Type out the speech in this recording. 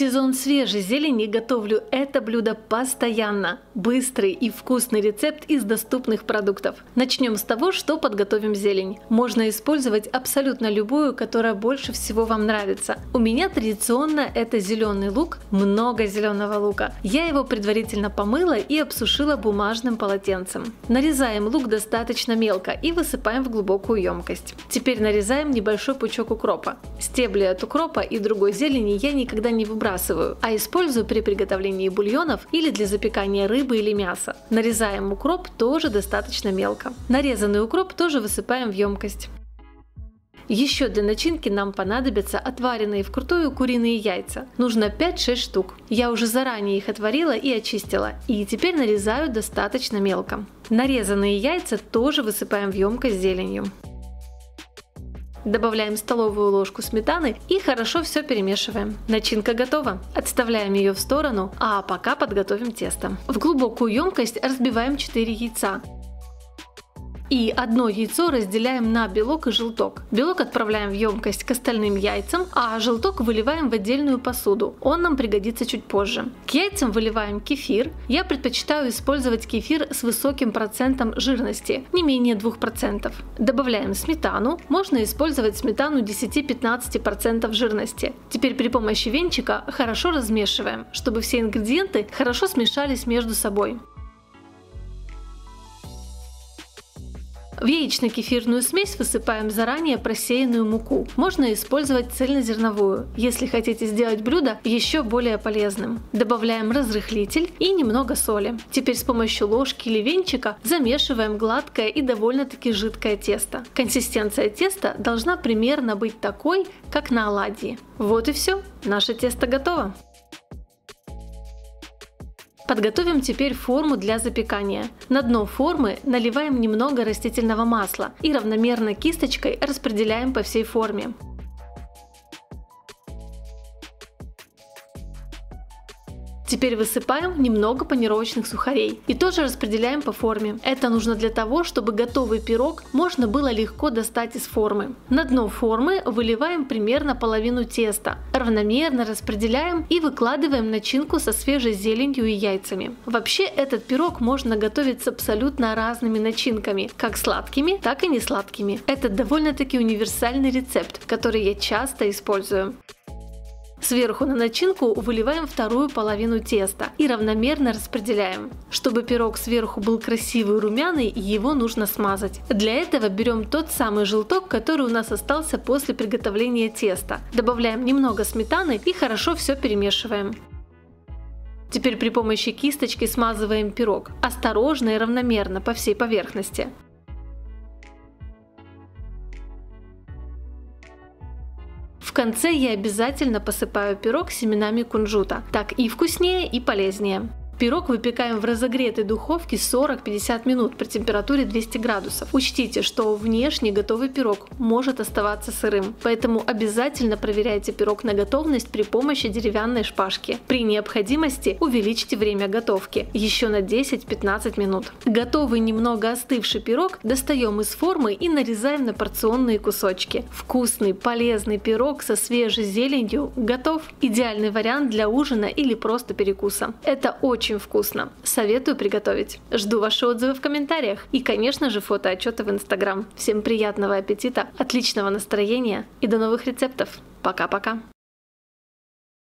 сезон свежей зелени готовлю это блюдо постоянно. Быстрый и вкусный рецепт из доступных продуктов. Начнем с того, что подготовим зелень. Можно использовать абсолютно любую, которая больше всего вам нравится. У меня традиционно это зеленый лук, много зеленого лука. Я его предварительно помыла и обсушила бумажным полотенцем. Нарезаем лук достаточно мелко и высыпаем в глубокую емкость. Теперь нарезаем небольшой пучок укропа. Стебли от укропа и другой зелени я никогда не выбрасываю, а использую при приготовлении бульонов или для запекания рыбы или мяса. Нарезаем укроп тоже достаточно мелко. Нарезанный укроп тоже высыпаем в емкость. Еще для начинки нам понадобятся отваренные вкрутую куриные яйца. Нужно 5-6 штук. Я уже заранее их отварила и очистила. И теперь нарезаю достаточно мелко. Нарезанные яйца тоже высыпаем в емкость с зеленью. Добавляем столовую ложку сметаны и хорошо все перемешиваем. Начинка готова. Отставляем ее в сторону, а пока подготовим тесто. В глубокую емкость разбиваем 4 яйца. И одно яйцо разделяем на белок и желток. Белок отправляем в емкость к остальным яйцам, а желток выливаем в отдельную посуду. Он нам пригодится чуть позже. К яйцам выливаем кефир. Я предпочитаю использовать кефир с высоким процентом жирности, не менее 2%. Добавляем сметану. Можно использовать сметану 10-15% жирности. Теперь при помощи венчика хорошо размешиваем, чтобы все ингредиенты хорошо смешались между собой. В яично-кефирную смесь высыпаем заранее просеянную муку. Можно использовать цельнозерновую, если хотите сделать блюдо еще более полезным. Добавляем разрыхлитель и немного соли. Теперь с помощью ложки или венчика замешиваем гладкое и довольно-таки жидкое тесто. Консистенция теста должна примерно быть такой, как на оладьи. Вот и все, наше тесто готово. Подготовим теперь форму для запекания. На дно формы наливаем немного растительного масла и равномерно кисточкой распределяем по всей форме. Теперь высыпаем немного панировочных сухарей и тоже распределяем по форме. Это нужно для того, чтобы готовый пирог можно было легко достать из формы. На дно формы выливаем примерно половину теста, равномерно распределяем и выкладываем начинку со свежей зеленью и яйцами. Вообще этот пирог можно готовить с абсолютно разными начинками, как сладкими, так и не сладкими. Это довольно-таки универсальный рецепт, который я часто использую. Сверху на начинку выливаем вторую половину теста и равномерно распределяем. Чтобы пирог сверху был красивый и румяный, его нужно смазать. Для этого берем тот самый желток, который у нас остался после приготовления теста. Добавляем немного сметаны и хорошо все перемешиваем. Теперь при помощи кисточки смазываем пирог. Осторожно и равномерно по всей поверхности. В конце я обязательно посыпаю пирог семенами кунжута, так и вкуснее, и полезнее. Пирог выпекаем в разогретой духовке 40-50 минут при температуре 200 градусов. Учтите, что внешне готовый пирог может оставаться сырым, поэтому обязательно проверяйте пирог на готовность при помощи деревянной шпажки. При необходимости увеличьте время готовки еще на 10-15 минут. Готовый немного остывший пирог достаем из формы и нарезаем на порционные кусочки. Вкусный, полезный пирог со свежей зеленью готов. Идеальный вариант для ужина или просто перекуса. Это очень вкусно. Советую приготовить. Жду ваши отзывы в комментариях и, конечно же, фотоотчеты в Instagram. Всем приятного аппетита, отличного настроения и до новых рецептов. Пока-пока!